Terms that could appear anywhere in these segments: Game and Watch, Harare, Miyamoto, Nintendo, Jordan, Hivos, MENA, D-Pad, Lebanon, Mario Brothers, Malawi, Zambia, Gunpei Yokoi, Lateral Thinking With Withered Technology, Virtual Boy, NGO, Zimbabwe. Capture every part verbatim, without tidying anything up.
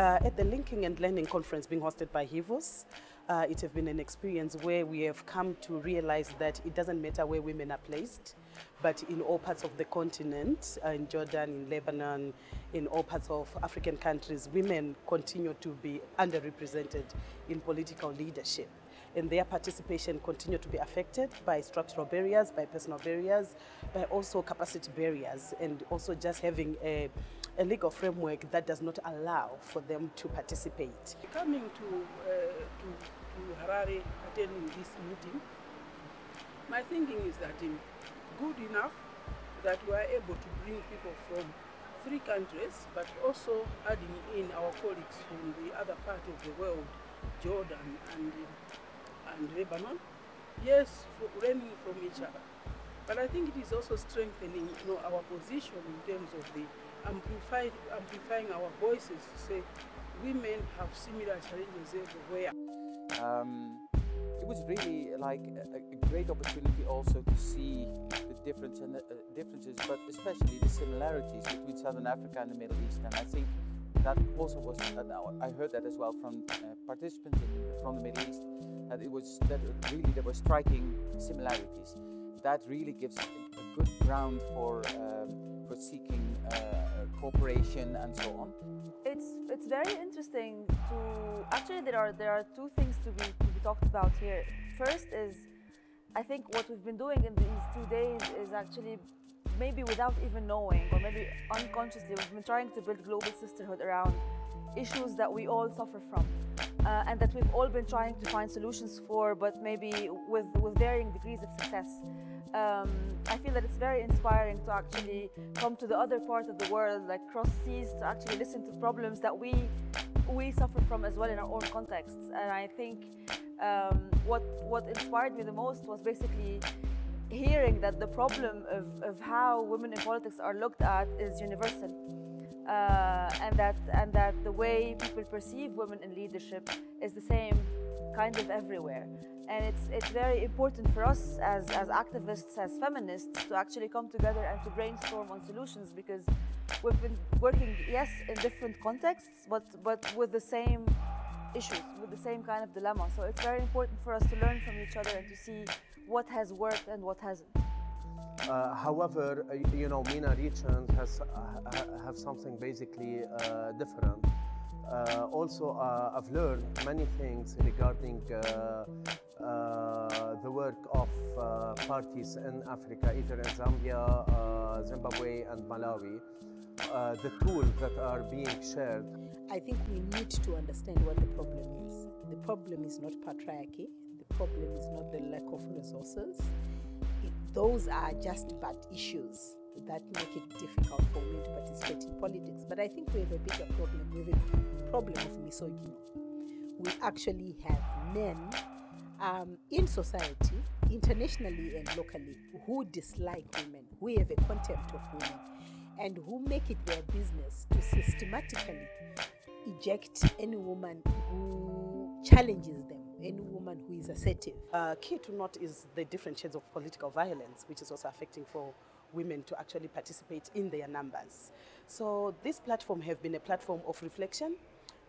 Uh, at the Linking and Learning Conference being hosted by Hivos, uh, it has been an experience where we have come to realize that it doesn't matter where women are placed, but in all parts of the continent, uh, in Jordan, in Lebanon, in all parts of African countries, women continue to be underrepresented in political leadership. And their participation continue to be affected by structural barriers, by personal barriers, by also capacity barriers, and also just having a, a legal framework that does not allow for them to participate. Coming to, uh, to, to Harare, attending this meeting, my thinking is that um, good enough that we are able to bring people from three countries, but also adding in our colleagues from the other part of the world, Jordan and uh, and Lebanon, yes, learning from each other. But I think it is also strengthening, you know, our position in terms of the amplifying, amplifying our voices to say women have similar challenges everywhere. Um, it was really like a, a great opportunity also to see the difference and the, uh, differences, but especially the similarities between Southern Africa and the Middle East. And I think that also was, uh, I heard that as well from uh, participants in, from the Middle East. That it was that really there were striking similarities. That really gives a, a good ground for um, for seeking uh, cooperation and so on. It's it's very interesting to actually there are there are two things to be to be talked about here. First is, I think what we've been doing in these two days is actually maybe without even knowing or maybe unconsciously we've been trying to build global sisterhood around issues that we all suffer from. Uh, and that we've all been trying to find solutions for, but maybe with, with varying degrees of success. Um, I feel that it's very inspiring to actually come to the other part of the world, like cross seas, to actually listen to problems that we, we suffer from as well in our own contexts. And I think um, what, what inspired me the most was basically hearing that the problem of, of how women in politics are looked at is universal. Uh, and that and that the way people perceive women in leadership is the same kind of everywhere, and it's it's very important for us as as activists, as feminists, to actually come together and to brainstorm on solutions, because we've been working, yes, in different contexts, but but with the same issues, with the same kind of dilemma. So it's very important for us to learn from each other and to see what has worked and what hasn't. Uh, however, uh, you know, MENA region has uh, have something basically uh, different. Uh, also, uh, I've learned many things regarding uh, uh, the work of uh, parties in Africa, either in Zambia, uh, Zimbabwe, and Malawi. Uh, the tools that are being shared. I think we need to understand what the problem is. The problem is not patriarchy. The problem is not the lack of resources. Those are just bad issues that make it difficult for women to participate in politics. But I think we have a bigger problem. We have a problem of misogyny. We actually have men um, in society, internationally and locally, who dislike women, who have a contempt of women, and who make it their business to systematically eject any woman who challenges them. Any woman who is assertive. Uh, key to note is the different shades of political violence, which is also affecting for women to actually participate in their numbers. So this platform has been a platform of reflection,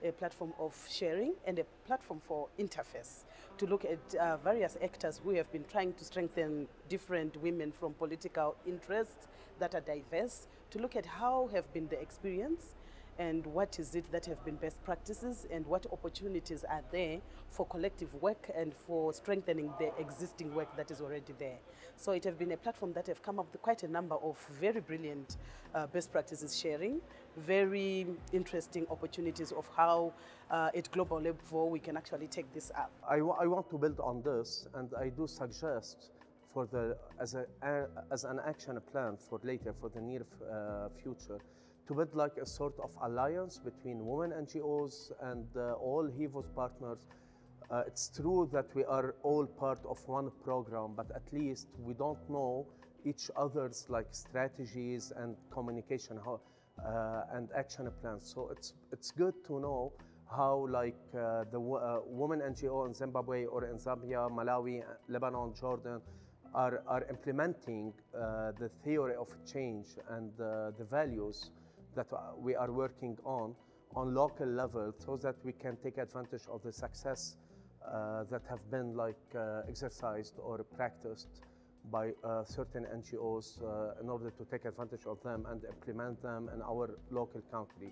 a platform of sharing, and a platform for interface to look at uh, various actors who have been trying to strengthen different women from political interests that are diverse, to look at how have been the experience, and what is it that have been best practices, and what opportunities are there for collective work and for strengthening the existing work that is already there. So it has been a platform that have come up with quite a number of very brilliant uh, best practices sharing, very interesting opportunities of how uh, at global level we can actually take this up. I, I want to build on this, and I do suggest for the, as, a, as an action plan for later, for the near uh, future, to build like a sort of alliance between women N G Os and uh, all Hivos partners. Uh, it's true that we are all part of one program, but at least we don't know each other's like strategies and communication how, uh, and action plans. So it's it's good to know how like uh, the uh, women N G O in Zimbabwe or in Zambia, Malawi, Lebanon, Jordan, are are implementing uh, the theory of change and uh, the values that we are working on, on local level so that we can take advantage of the success uh, that have been like uh, exercised or practiced by uh, certain N G Os uh, in order to take advantage of them and implement them in our local country.